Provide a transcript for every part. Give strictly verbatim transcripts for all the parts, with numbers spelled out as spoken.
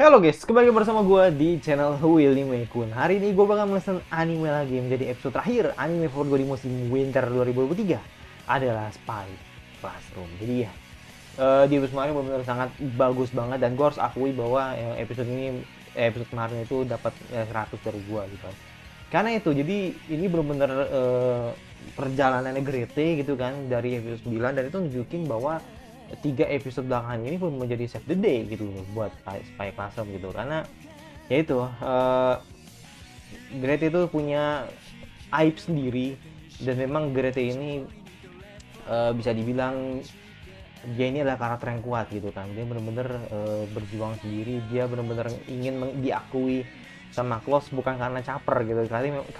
Halo guys, kembali bersama gue di channel Willy Mekun. Hari ini gue bakal mesen anime lagi, menjadi episode terakhir. Anime favorit gue di musim winter dua ribu dua puluh tiga adalah Spy Classroom. Jadi ya, uh, di episode kemarin benar-benar sangat bagus banget. Dan gue harus akui bahwa episode ini, episode kemarin itu dapat seratus dari gue gitu. Karena itu, jadi ini benar-benar uh, perjalanannya Grete gitu kan, dari episode sembilan. Dan itu nunjukin bahwa tiga episode belakangan ini pun menjadi save the day gitu loh buat Spy Classroom gitu, karena ya itu uh, Grete itu punya aib sendiri, dan memang Grete ini uh, bisa dibilang dia ini adalah karakter yang kuat gitu kan. Dia bener-bener uh, berjuang sendiri, dia bener-bener ingin diakui sama Klaus, bukan karena caper gitu,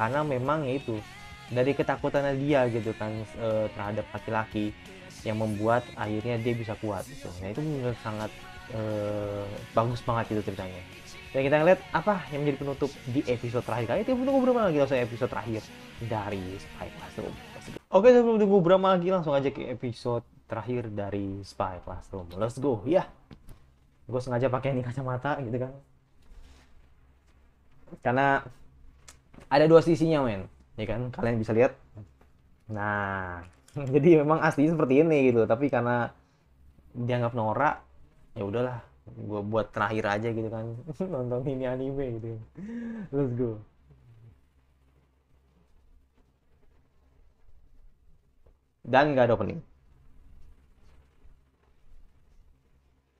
karena memang ya itu dari ketakutannya dia gitu kan uh, terhadap laki-laki, yang membuat akhirnya dia bisa kuat gitu. Nah itu menurut sangat uh, bagus banget itu ceritanya. Dan kita lihat apa yang menjadi penutup di episode terakhir kali. Tiap tunggu berapa lagi langsung episode terakhir dari Spy Classroom. Oke, sebelum tunggu berapa lagi langsung aja ke episode terakhir dari Spy Classroom. Let's go ya. Yeah. Gue sengaja pakai ini kacamata gitu kan, karena ada dua sisinya men, ya kan, kalian bisa lihat. Nah, jadi memang aslinya seperti ini gitu, tapi karena dianggap norak, ya udahlah, gue buat terakhir aja gitu kan, nonton ini anime gitu. Let's go. Dan nggak ada opening.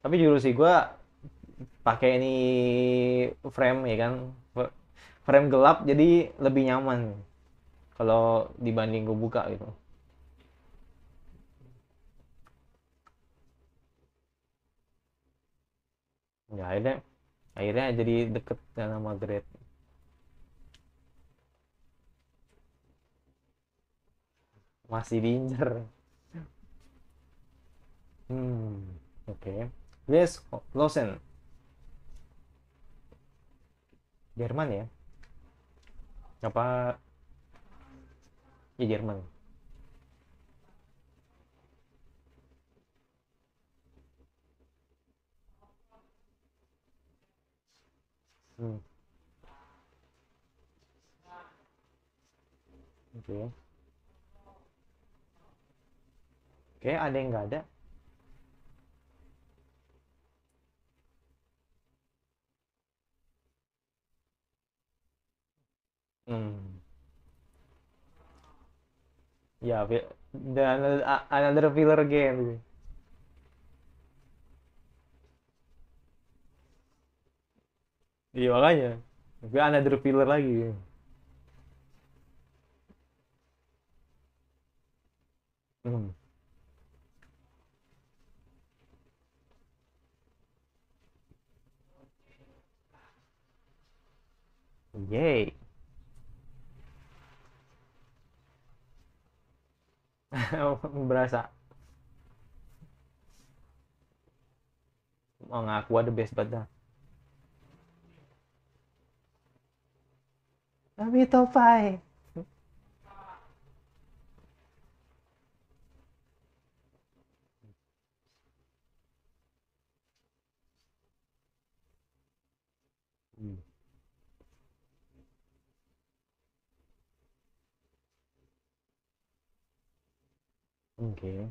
Tapi jujur sih gue pakai ini frame ya kan, frame gelap jadi lebih nyaman kalau dibanding gue buka gitu. Ya, akhirnya, akhirnya jadi deket sama Grete. Masih diincer. Hmm, oke. Okay. Yes, Losen. Jerman ya? Apa? Ya Jerman. Hmm. Oke, okay. Oke, okay, ada yang nggak ada. Hmm. Ya, yeah, dan another filler game. Iya makanya, gue another filler lagi. Hmm. Yeay. Berasa. Mau ngaku ada best banget. Tapi topai. Hmm. Oke. Okay.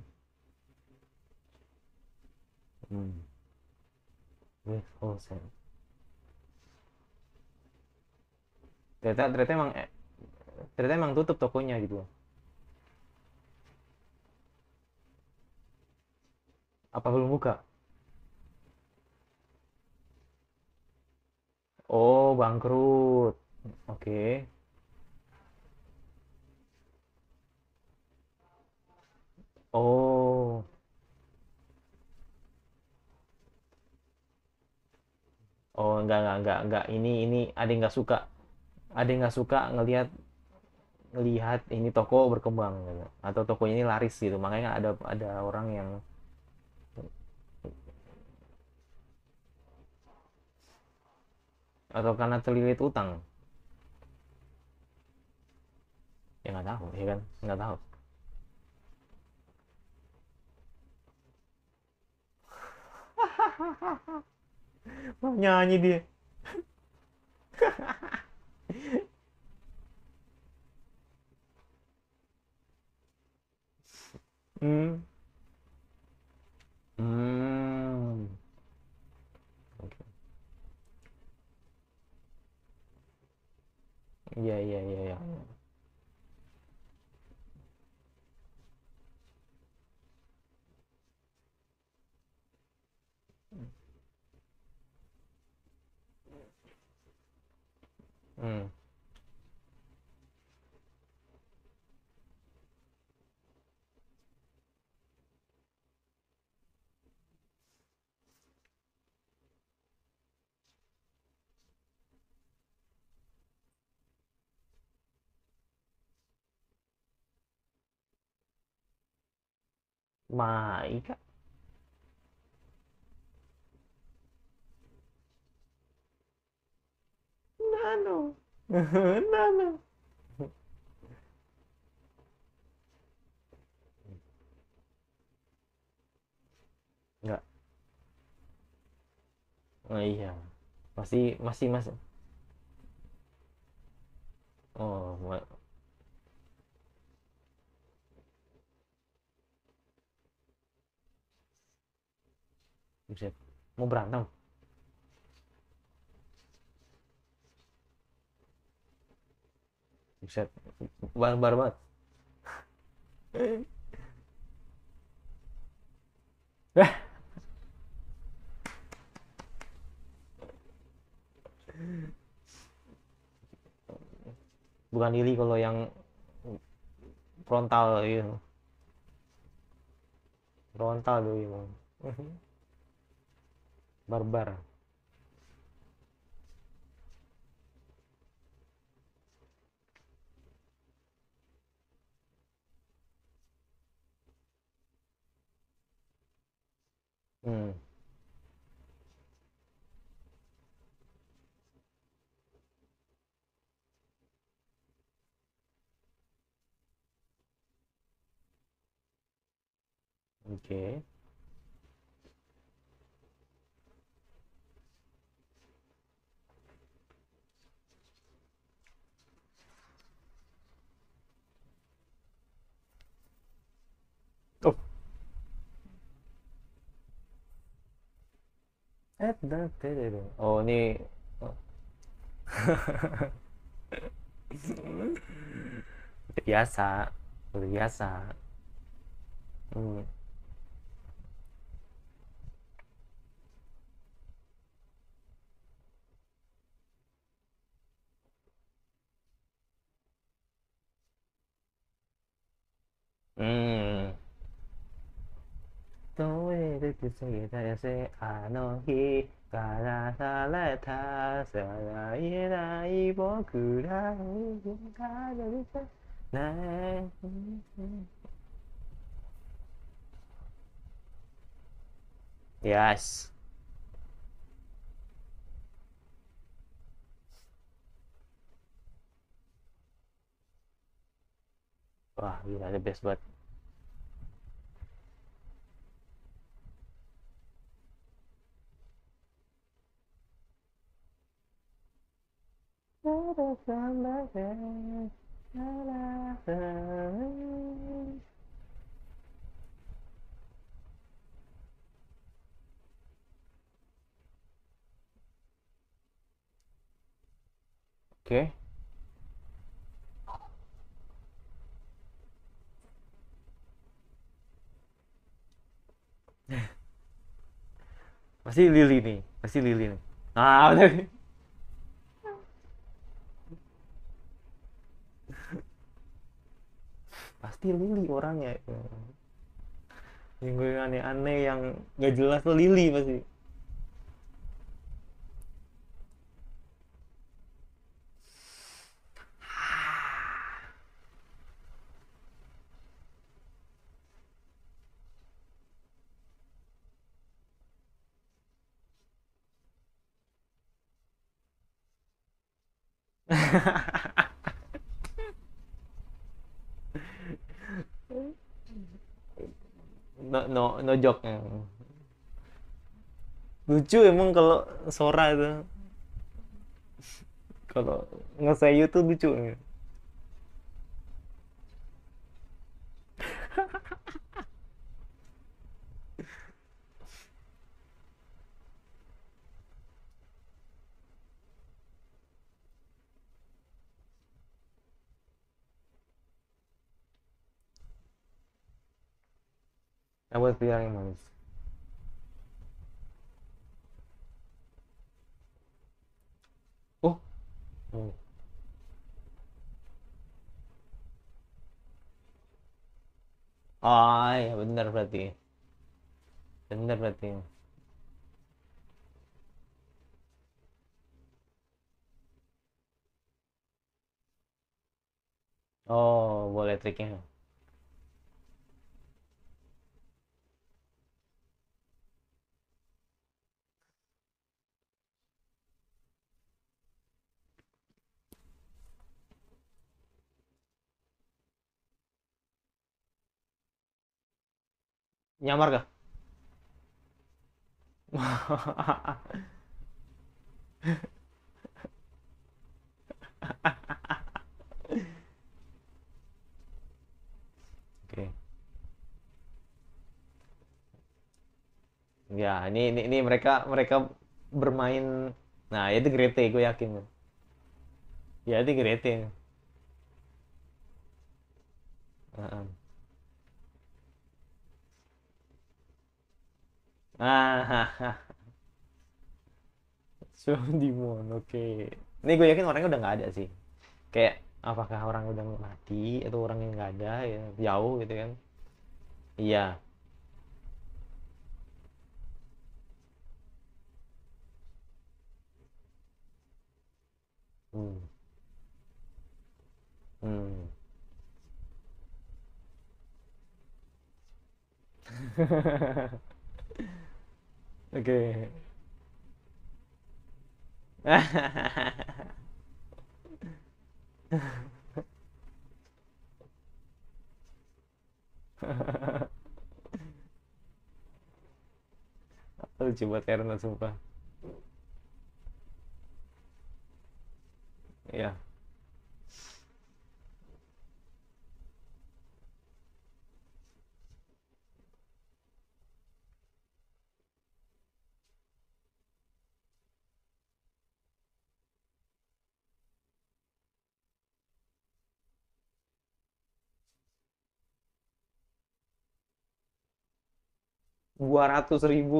Hmm. With wholesale. Ternyata, ternyata emang ternyata emang tutup tokonya gitu. Apa belum buka? Oh, bangkrut. Oke. Okay. Oh. Oh, enggak enggak enggak enggak ini ini ada yang enggak suka. Ada yang nggak suka ngelihat lihat ini toko berkembang gitu, atau tokonya ini laris gitu, makanya ada ada orang yang atau karena terlilit utang ya nggak tahu ya kan, nggak tahu. Mau nyanyi dia. hmm. Hmm. Okay. Iya, iya, iya, iya. Hmm. Mà ý các Nano Nano Enggak. Oh iya. Masih masih masih. Oh, ma- Buset, mau berantem. Buset, barbar banget. Bukan diri kalau yang frontal gitu. Frontal dulu gitu. Barbar. Hmm. Oke. At the table. Oh ini oh. Udah biasa, udah biasa. Hmm. Hmm. Don't wait to say that I say I know he got a letter, so I I could have got a letter. Yes. Wah, gila, the best banget. Ada sambaran, ada Oke. Masih lili nih, masih lili nih. Ah, udah. Pasti Lili orangnya yang gue aneh-aneh yang gak jelas tuh Lili pasti. No, no, no joke. Lucu emang kalau Sora itu. Kalau nge-sayu tuh lucu. I was feeling nice. Oh. Oh. Ah, ya benar berarti. Benar berarti. Oh, boleh triknya. Nyamar kah? Oke. Ya, ini ini ini mereka mereka bermain. Nah, itu Grete, gue yakin. Ya, itu Grete. Uh-uh. Ah, so Demon, oke. Okay. Ini gue yakin orangnya udah nggak ada sih. Kayak apakah orang udah mati atau orang yang nggak ada ya jauh gitu kan? Iya. Hmm. Hmm. Oke. Lucu buat Erna sumpah. Iya. dua ratus ribu.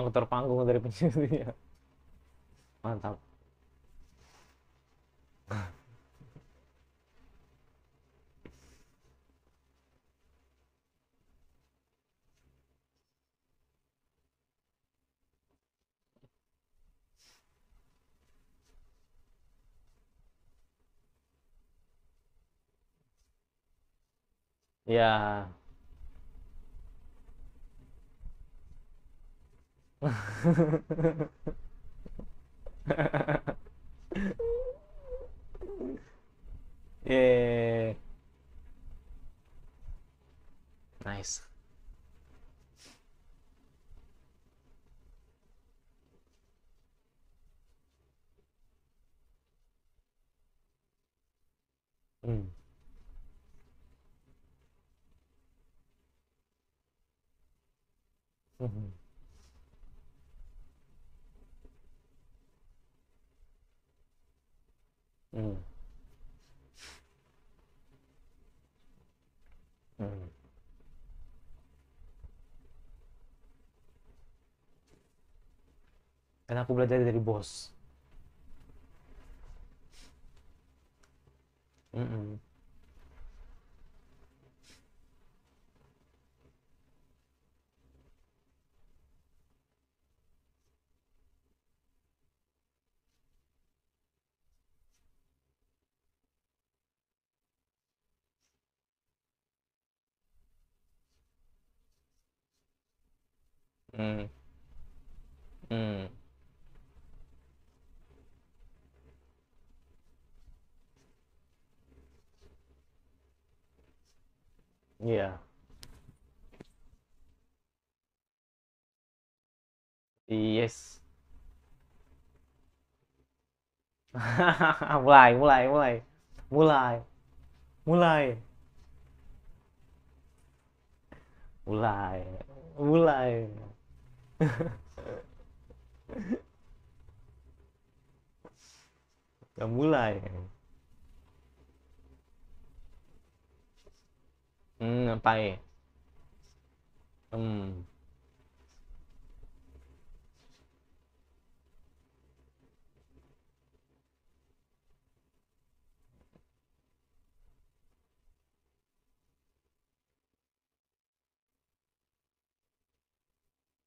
Aktor panggung dari penyedia. Mantap. Ya. Yeah. Nice. Hmm. Mm-hmm. Mm. Mm. Karena aku belajar dari bos. Mm-mm. Hmm. Hmm. Iya. Yes. mulai, mulai, mulai, mulai, mulai, mulai, mulai. Udah mulai. Hmm, apa ya? Hmm.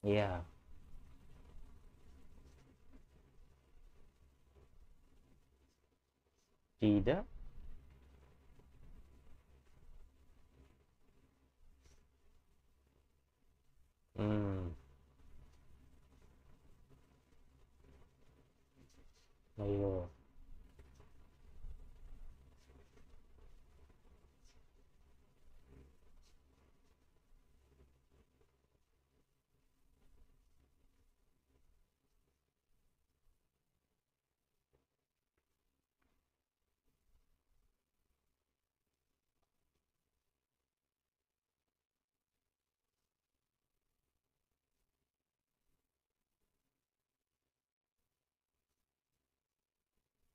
Iya. Tidak. Hmm. Ayo.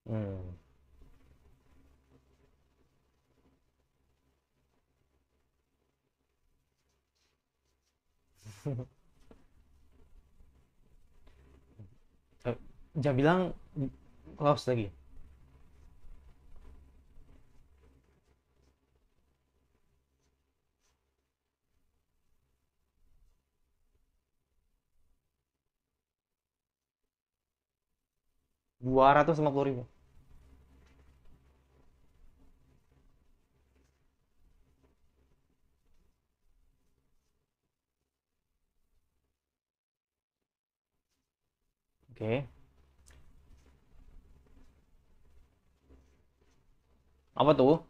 Hmm. Jangan bilang Klaus lagi. dua ratus lima puluh ribu. Oke. Apa tuh?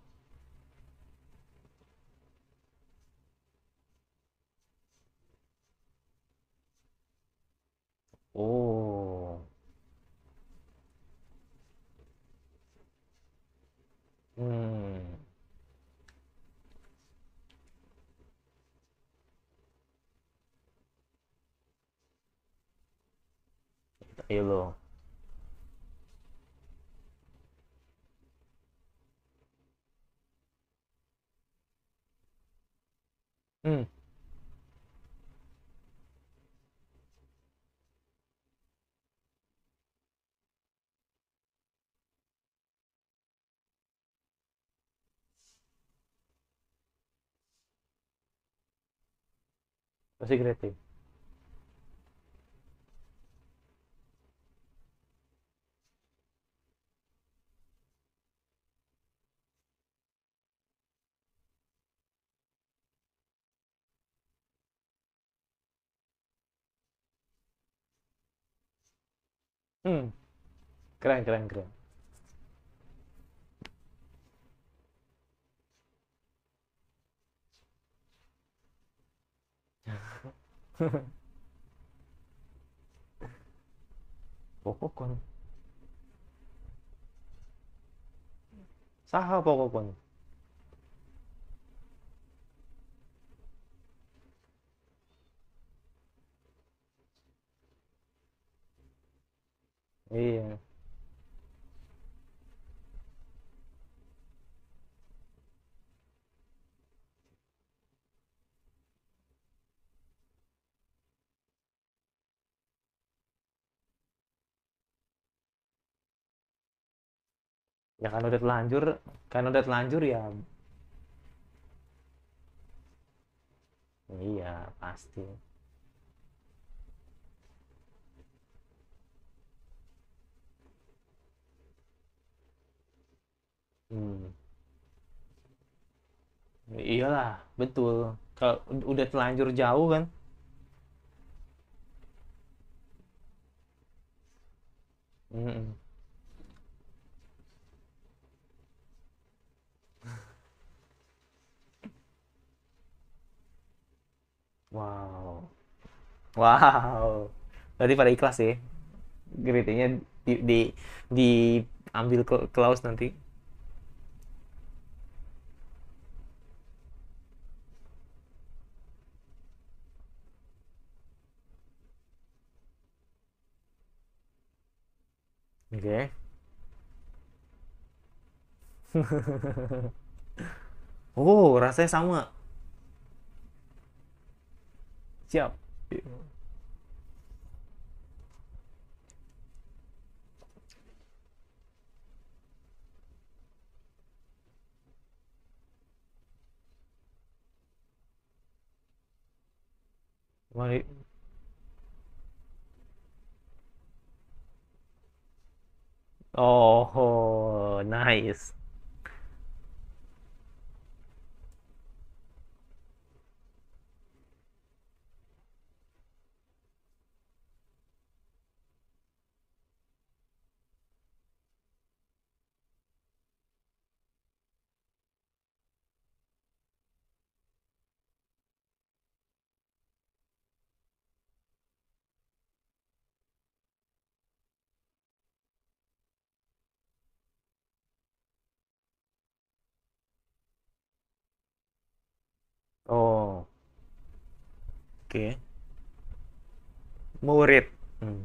Oh. Hmm. Ayo lo. Hmm. Masih kreatif. Hmm, keren, keren, keren. Pokokon. Saha pokokon. Iya. Ya kan udah telanjur, kan udah telanjur ya. Iya, pasti. Hmm. Iyalah, betul. Kalau udah telanjur jauh kan? Mm-mm. Wow. Wow. Berarti pada ikhlas ya. Gradenya di, di diambil Klaus nanti. Oke. Oh, rasanya sama. Siap. Mari. Oh, nice. Oh, oke. Okay. Murid. Hmm.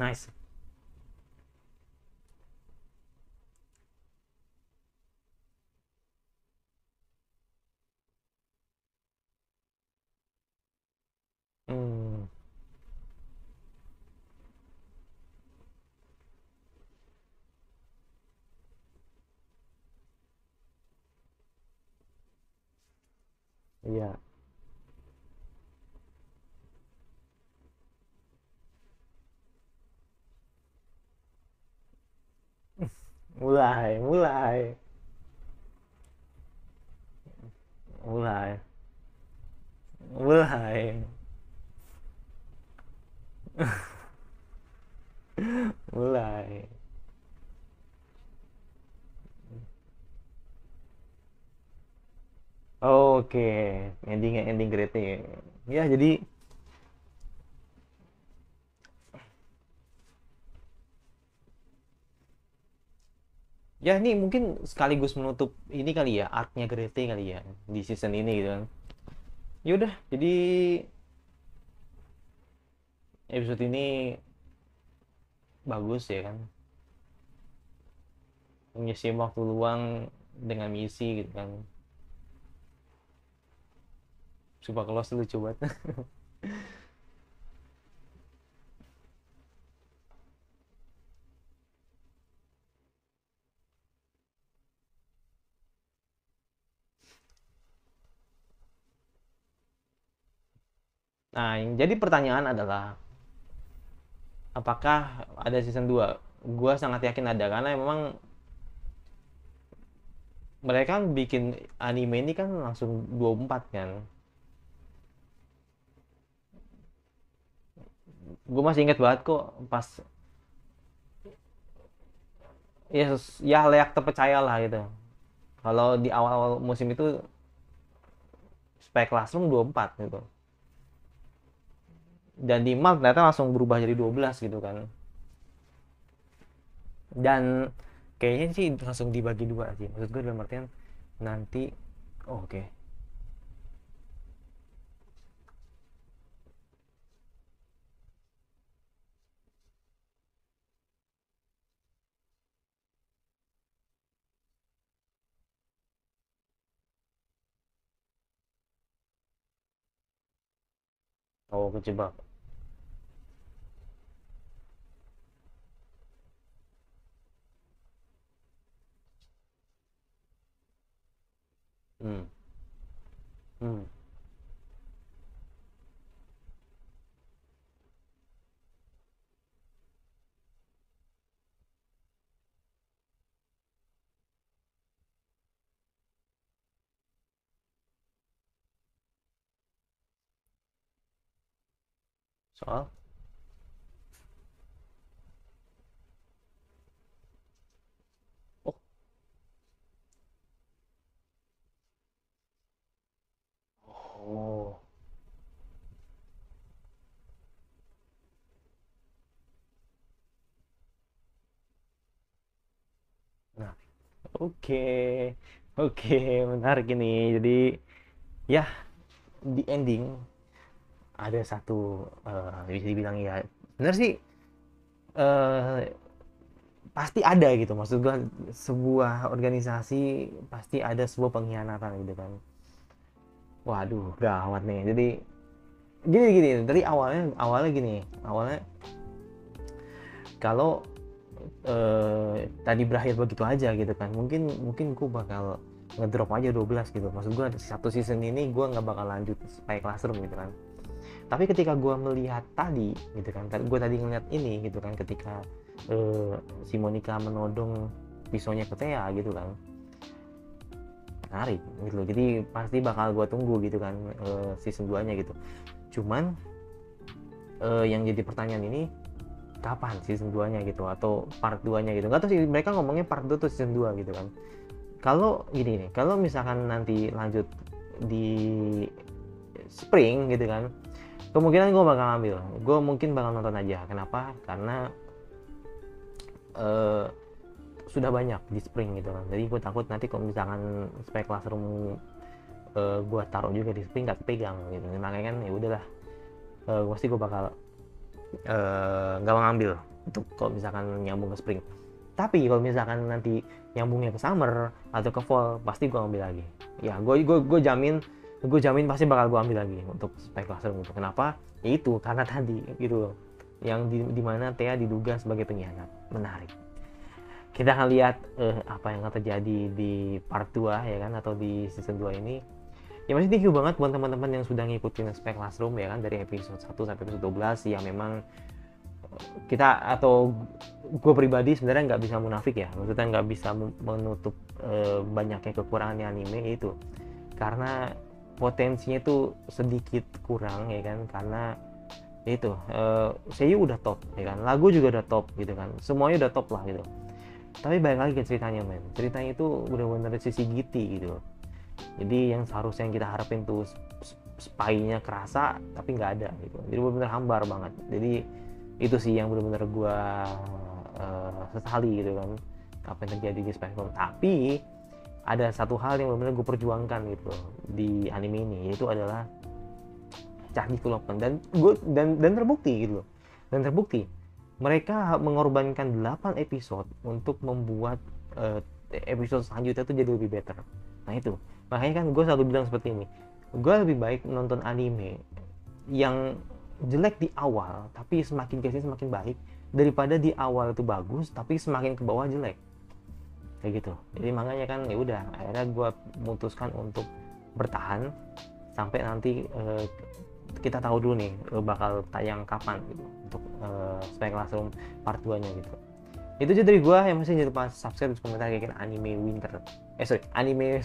Nice. Hmm. Iya. Mulai, mulai. Mulai. Mulai. Mulai. Oke, endingnya ending Grete. Ya, jadi ya ini mungkin sekaligus menutup ini kali ya, arc-nya Grete kali ya di season ini gitu kan. Ya udah, jadi episode ini bagus ya kan. Mengisi waktu luang dengan misi gitu kan. Coba kelas dulu coba. Nah, yang jadi pertanyaan adalah apakah ada season dua? Gua sangat yakin ada karena memang mereka bikin anime ini kan langsung dua puluh empat kan. Gue masih inget banget kok pas ya ya layak terpercaya lah gitu kalau di awal-awal musim itu Spy Classroom dua puluh empat gitu dan di Mal ternyata langsung berubah jadi dua belas gitu kan dan kayaknya sih langsung dibagi dua sih maksud gue dalam artian nanti oh, oke okay. Oh, kejebak. Hmm. Hmm. Soal? Oh. Oke, oke, menarik ini. Jadi, ya, di ending ada satu uh, bisa dibilang ya, benar sih, uh, pasti ada gitu. Maksud gua, sebuah organisasi pasti ada sebuah pengkhianatan gitu kan. Waduh, gawat nih. Jadi, gini-gini. Dari awalnya, awalnya gini, awalnya kalau Eh, tadi berakhir begitu aja gitu kan, mungkin mungkin gue bakal ngedrop aja dua belas gitu. Maksud gue satu season ini gue nggak bakal lanjut Spy Classroom gitu kan. Tapi ketika gue melihat tadi gitu kan, gue tadi ngeliat ini gitu kan, ketika eh, si Monika menodong pisaunya ke Thea gitu kan, menarik gitu loh. Jadi pasti bakal gue tunggu gitu kan eh, season dua nya gitu. Cuman eh, yang jadi pertanyaan ini kapan season dua nya gitu, atau part dua nya gitu. Nggak tahu sih, mereka ngomongnya part dua atau season dua gitu kan. Kalau gini nih, kalau misalkan nanti lanjut di spring gitu kan, kemungkinan gue bakal ambil, gue mungkin bakal nonton aja. Kenapa? Karena uh, sudah banyak di spring gitu kan. Jadi gue takut nanti kalau misalkan Spy Classroom uh, gue taruh juga di spring nggak pegang gitu. Makanya kan ya udahlah, uh, pasti gue bakal nggak uh, ngambil untuk kalau misalkan nyambung ke spring. Tapi kalau misalkan nanti nyambungnya ke summer atau ke fall, pasti gue ambil lagi. Ya, gue gue gue jamin, gue jamin pasti bakal gue ambil lagi untuk Spy Classroom itu. Kenapa? Ya itu karena tadi gitu loh, yang di, dimana Thea diduga sebagai pengkhianat. Menarik. Kita akan lihat uh, apa yang akan terjadi di part dua ya kan, atau di season dua ini. Ya, masih thank you banget buat teman-teman yang sudah ngikutin Spy Classroom ya kan, dari episode satu sampai episode dua belas yang memang kita, atau gue pribadi sebenarnya nggak bisa munafik ya, maksudnya nggak bisa menutup e, banyaknya kekurangan di anime itu, karena potensinya itu sedikit kurang ya kan, karena itu e, seiyuu udah top ya kan, lagu juga udah top gitu kan, semuanya udah top lah gitu. Tapi balik lagi ke ceritanya men, ceritanya itu udah bener sisi giti gitu. Jadi yang seharusnya yang kita harapin tuh spy-nya kerasa, tapi nggak ada gitu. Jadi benar-benar hambar banget. Jadi itu sih yang benar-benar gue uh, sesali gitu kan, apa yang terjadi di Spy Classroom. Tapi ada satu hal yang benar-benar gue perjuangkan gitu di anime ini, yaitu adalah character development, dan gue dan dan terbukti gitu loh. Dan terbukti mereka mengorbankan delapan episode untuk membuat uh, episode selanjutnya itu jadi lebih better. Nah itu, makanya kan gue selalu bilang seperti ini, gue lebih baik nonton anime yang jelek di awal tapi semakin kesini semakin baik, daripada di awal itu bagus tapi semakin ke bawah jelek kayak gitu. Jadi makanya kan ya udah, akhirnya gue memutuskan untuk bertahan sampai nanti uh, kita tahu dulu nih uh, bakal tayang kapan gitu untuk uh, Spy Classroom part dua nya gitu. Itu aja dari gue, yang masih jangan lupa subscribe dan komentar kayak anime winter eh sorry anime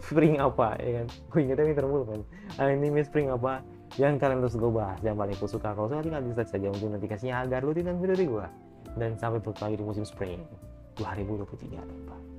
spring apa ya kan, gue ingetnya winter mulu kan, anime spring apa yang kalian terus gue bahas, yang paling gue suka. Kalau suka tinggal di like saja untuk notifikasinya agar lu tidak video dari gue, dan sampai bertemu lagi di musim spring dua ribu dua puluh tiga.